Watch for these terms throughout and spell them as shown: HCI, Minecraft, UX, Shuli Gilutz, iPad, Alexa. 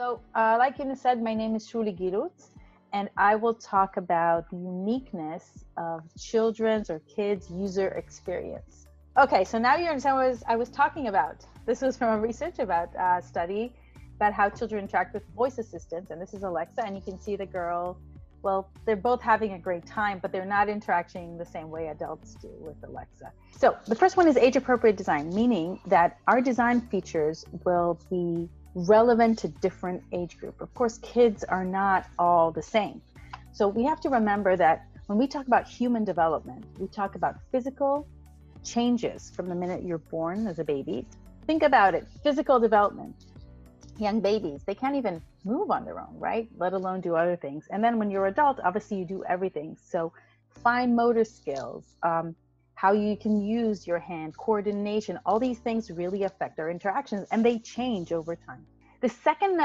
So like you said, my name is Shuli Gilutz, and I will talk about the uniqueness of children's or kids' user experience. Okay, so now you understand what I was talking about. This was from a research about a study about how children interact with voice assistants, and this is Alexa, and you can see the girl, well, they're both having a great time, but they're not interacting the same way adults do with Alexa. So the first one is age-appropriate design, meaning that our design features will be relevant to different age group. Of course, kids are not all the same. So we have to remember that when we talk about human development, we talk about physical changes from the minute you're born as a baby. Think about it, physical development. Young babies, they can't even move on their own, right? Let alone do other things. And then when you're an adult, obviously you do everything. So fine motor skills, how you can use your hand, coordination, all these things really affect our interactions, and they change over time. The second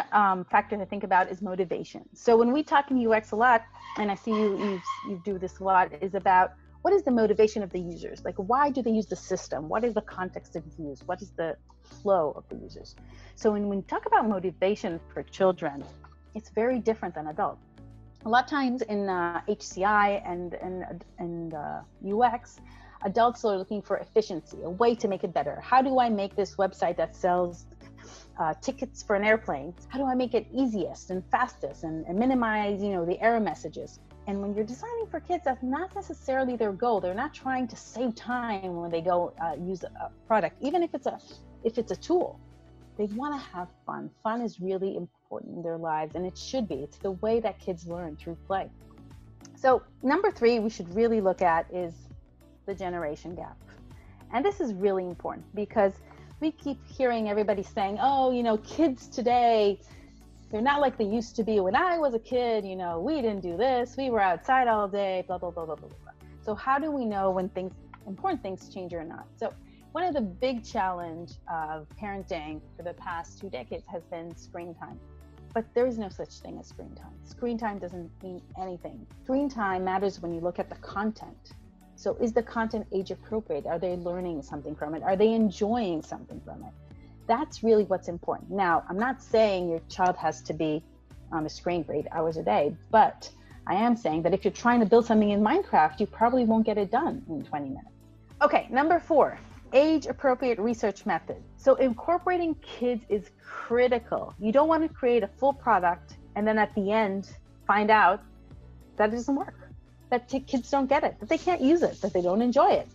factor to think about is motivation. So when we talk in UX a lot, and I see you do this a lot, is about what is the motivation of the users? Like, why do they use the system? What is the context of use? What is the flow of the users? So when we talk about motivation for children, it's very different than adults. A lot of times in HCI and UX, adults are looking for efficiency, a way to make it better. How do I make this website that sells tickets for an airplane? How do I make it easiest and fastest and minimize, you know, the error messages? And when you're designing for kids, that's not necessarily their goal. They're not trying to save time when they go use a product, even if it's a tool. They want to have fun. Fun is really important in their lives, and it should be. It's the way that kids learn through play. So number three we should really look at is the generation gap. And this is really important because we keep hearing everybody saying, oh, you know, kids today, they're not like they used to be. When I was a kid, you know, we didn't do this. We were outside all day, blah, blah, blah, blah, blah, blah. So how do we know when things, important things change or not? So one of the big challenge of parenting for the past 2 decades has been screen time. But there is no such thing as screen time. Screen time doesn't mean anything. Screen time matters when you look at the content. So is the content age appropriate? Are they learning something from it? Are they enjoying something from it? That's really what's important. Now, I'm not saying your child has to be on a screen for 8 hours a day, but I am saying that if you're trying to build something in Minecraft, you probably won't get it done in 20 minutes. Okay, number four, age-appropriate research method. So incorporating kids is critical. You don't want to create a full product and then at the end find out that it doesn't work, that kids don't get it, that they can't use it, that they don't enjoy it.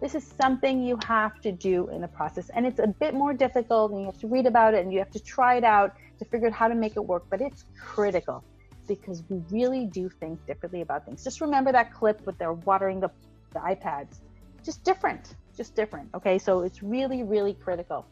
This is something you have to do in the process. And it's a bit more difficult, and you have to read about it, and you have to try it out to figure out how to make it work. But it's critical because we really do think differently about things. Just remember that clip with they're watering the iPads. Just different, okay? So it's really, really critical.